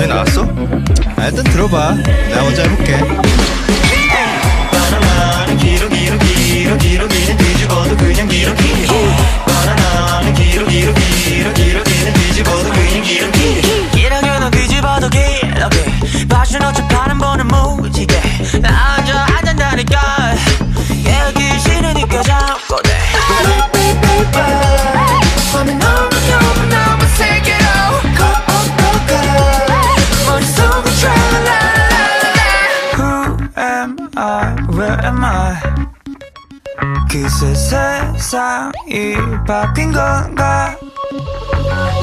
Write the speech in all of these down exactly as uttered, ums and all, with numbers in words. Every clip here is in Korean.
노래 나왔어? 아, 일단 들어봐. 내가 먼저 해볼게. 바나나는 길어 길어 길어 길어기는 뒤집어도 그냥 길어 길어. 바나나는 길어 길어 길어 길어기는 뒤집어도 그냥 길어 길어. 길어기는 뒤집어도 길어 길어. 봐준 어차 파는 번은 무지개. 나 혼자 안 된다니까. 얘기 싫으니까 잡고 돼. Where am I? 그새 세상이 바뀐 건가?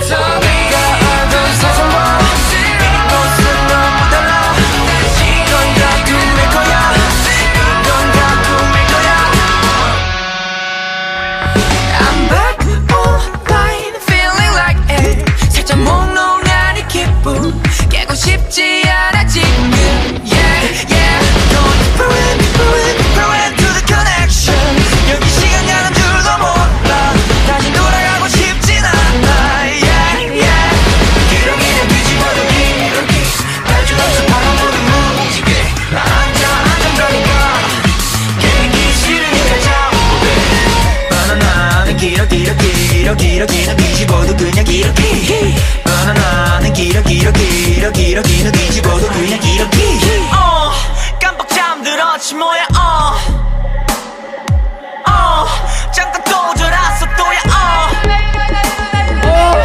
Tell me. 내가 알던 세상과 이곳은 너무 달라. 이건 다 꿈일 거야. 이건 다 꿈일 거야. I'm back online feeling like it. 살짝 몽롱한 기쁨 깨고 싶지 않아 지금. Yeah yeah. 기러기는 뒤집어도 그냥 기러기. 바나나는 기러 기러 기러 기러기는 뒤집어도 그냥 기러기. 어 깜빡 잠들었지 뭐야. 어 어 잠깐 또 졸았어 또야. 어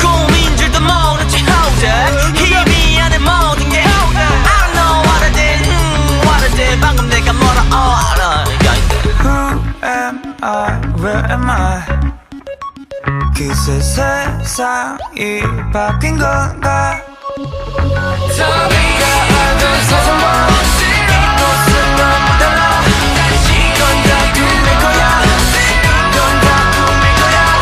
꿈인 줄도 모르지 hold it. 힘이 안에 모든 게 hold it. I know what I did. 음 what I did. 방금 내가 뭐라 어 알아. Who am I? Where am I? 그새 세상이 바뀐 건가? Tell me. 내가 알던 세상과 이곳은 너무 달라. 이건 다 꿈일 거야. 이건 다 꿈일 거야.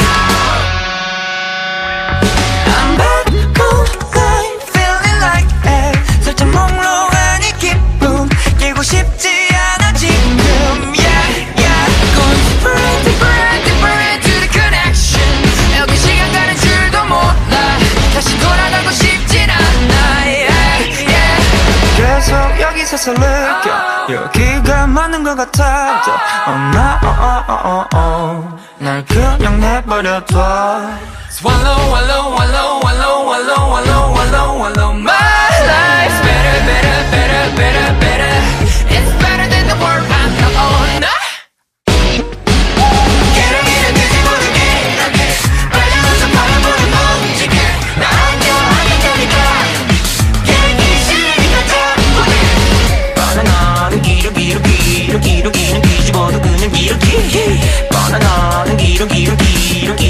I'm back online feeling like it. 살짝 몽롱한 이 기쁨 깨고 싶지 않아 지금. Yeah yeah. Going different different different. 다시 돌아가고 싶진 않아. Yeah, yeah. 계속 여기서 설레겨. 여기가 맞는 것 같아. Oh no, oh oh oh oh. 날 그냥 내버려둬. Swallow, swallow, swallow, swallow, swallow, swallow, swallow, swallow. My life's better, better, better, better, better. It's better than the world I know. Oh, 기러기는 뒤집어도 그냥 기러기. 바나나는 기러기는 기러기.